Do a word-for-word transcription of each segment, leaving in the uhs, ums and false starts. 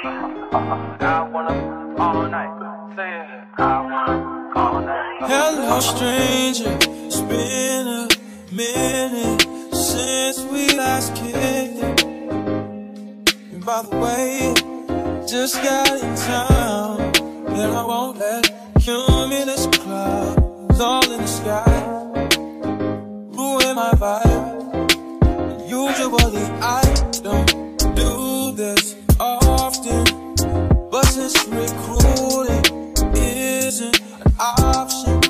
I wanna all night. Say it. I wanna all night. Hello, stranger. It's been a minute since we last kicked it. And by the way, just got in town, and I won't let cumulus clouds all in the sky ruin my vibe. Usually I don't do this often, but since recruiting isn't an option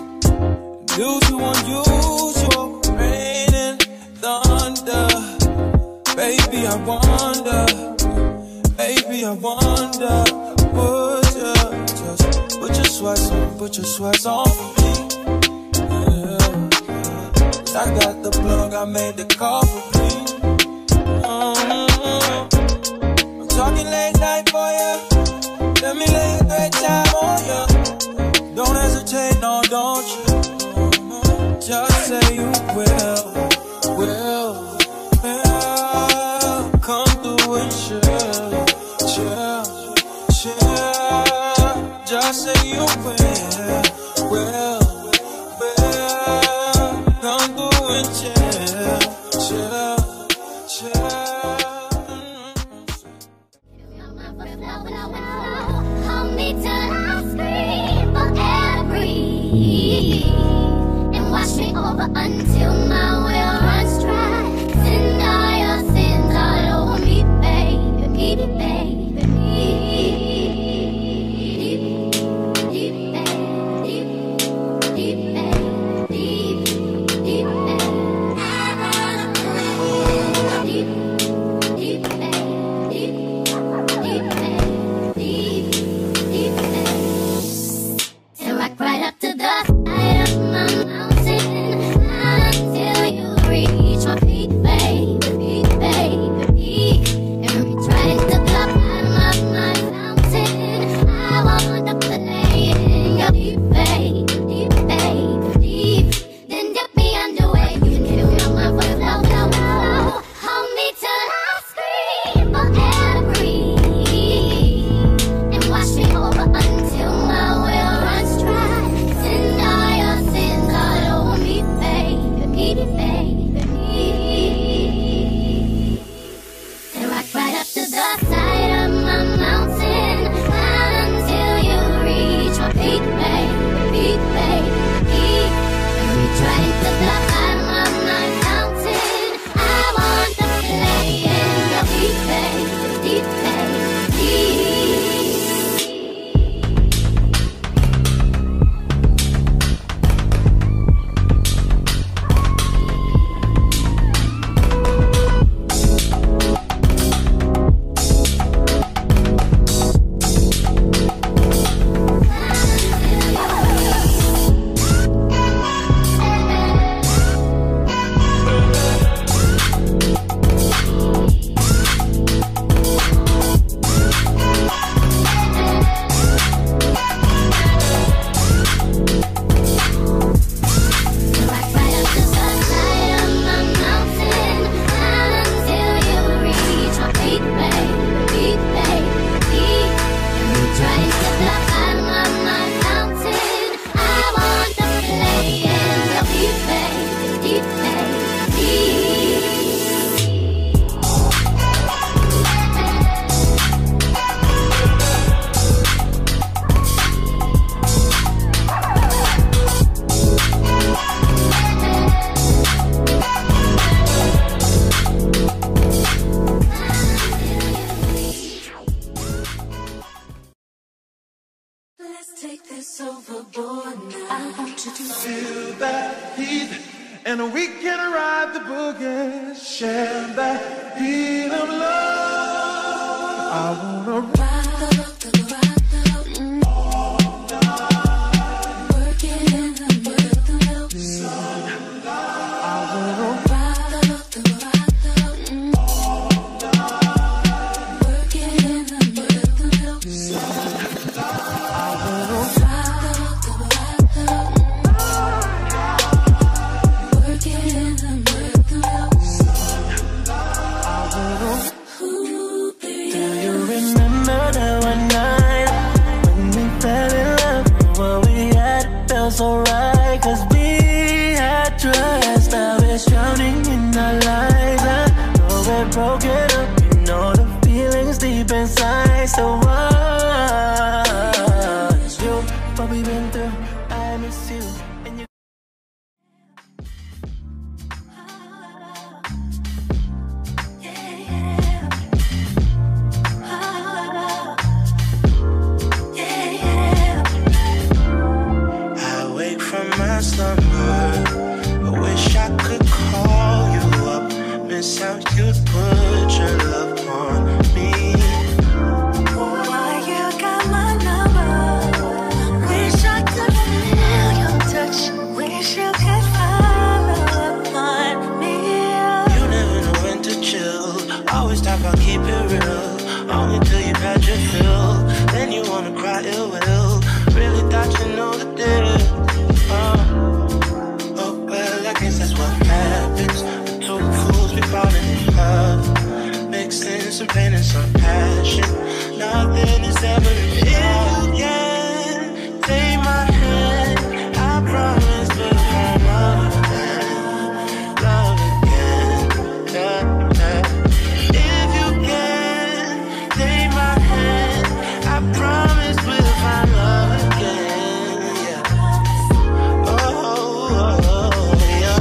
due to unusual rain and thunder, baby, I wonder, baby, I wonder, would you just put your sweats on, put your sweats on for me? Yeah. I got the plug, I made the call for me. Mm-hmm. I'm talking late night for you. Let me lay a great time on you. Don't hesitate, no, don't you? Just say you will, will. Just say you will, will, will, come through and chill, chill, chill. Hold me till I scream for every, and watch me over until my will runs dry. Send all your sins all over me, baby, baby, baby. Remember that. deep inside, so what? It's you, what we've been through, I miss you. And you I wake from my slumber, I wish I could call you up, miss how you'd put your love on me. Why you got my number? Wish I could feel your touch. Wish you could follow up on me. You never know when to chill. Always talk about keep it real. Only till you've had your fill, then you wanna cry ill will. Really thought you know the deal. Oh, oh well, I guess that's what happens. The two fools be falling in love. Some pain and some passion. Nothing is ever real. Yeah, take my hand. I promise we'll fall love again, love again. Yeah, yeah. If you can, take my hand. I promise we'll find love again. Yeah. Oh, oh, oh, oh yeah.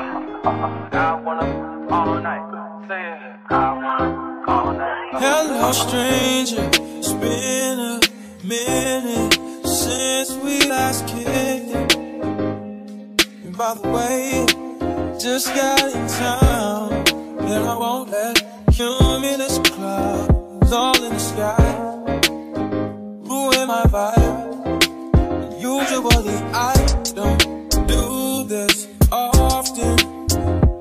I want up all night. Say it. I want up all night. Hello, stranger. It's been a minute since we last kicked it. And by the way, just got in town, and I won't let cumulus clouds all in the sky ruin my vibe. Usually I don't do this often,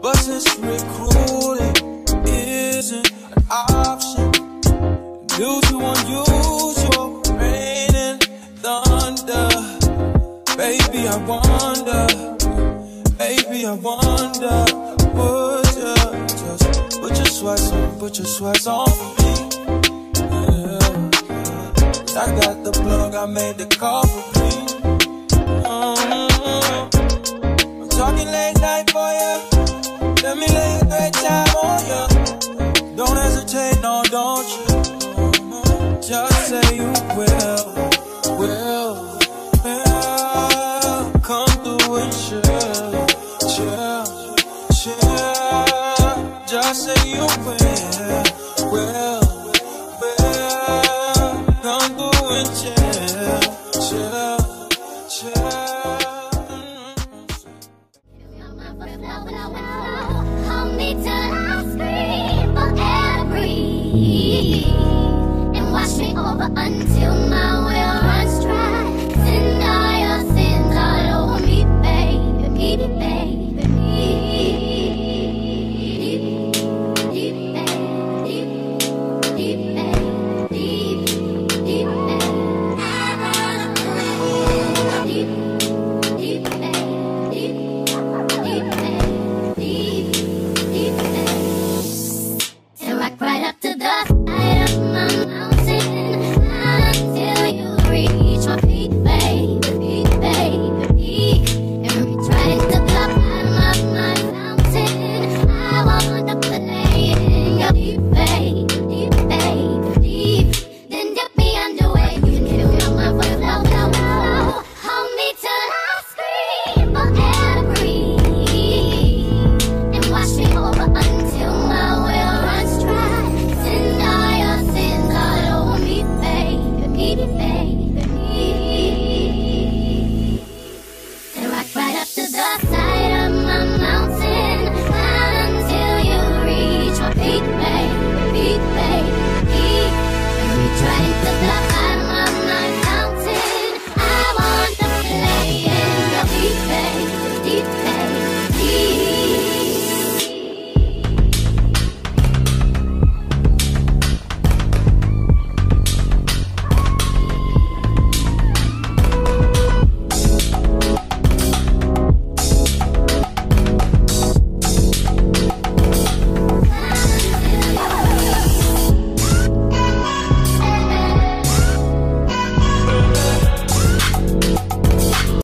but since recruiting isn't an option due to unusual rain and thunder, baby, I wonder, baby, I wonder, would you just put your sweats on, put your sweats on for me? Yeah. 'Cause I got the plug, I made the call for me. Mm-hmm. I'm talking late night for you. Let me lay a great time on you. Don't hesitate, no, don't you? Just say you will, will, will come through and chill, chill, chill. Just say you will, will, will come through and chill, chill, chill. Hold me till I scream for every. Watch me over until my